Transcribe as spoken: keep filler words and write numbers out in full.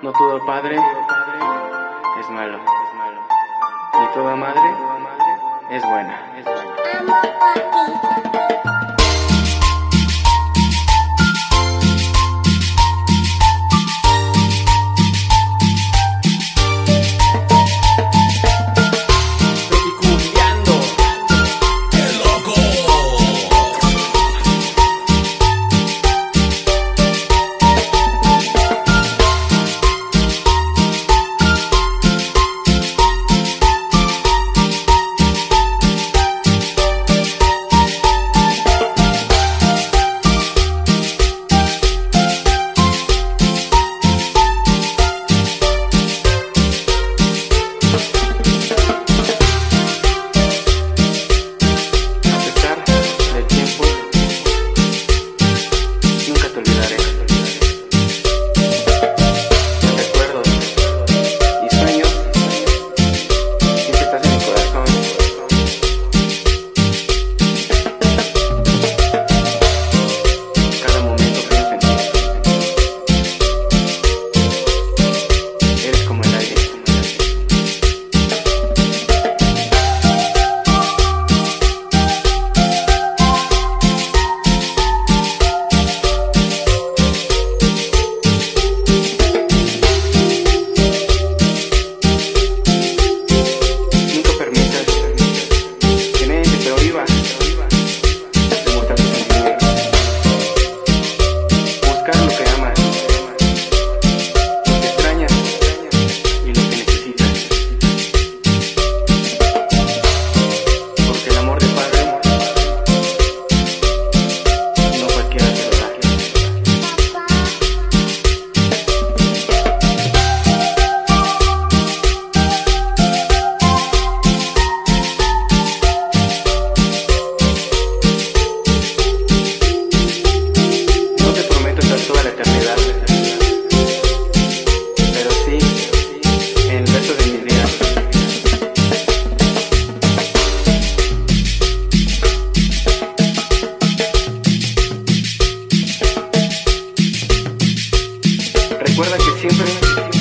No todo padre es malo, ni toda madre es buena. Amo a ti. Recuerda que siempre...